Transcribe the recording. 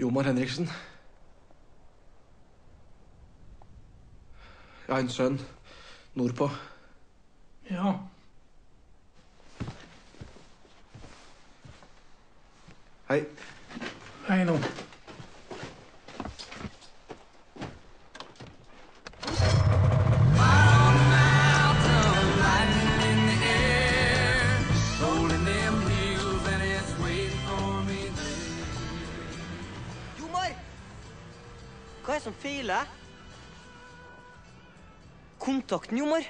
Jommer Henriksen. Jeg har en sønn nordpå. Ja. Hei. Hei nå. Hva er det som feiler? Kontakten, Jommer.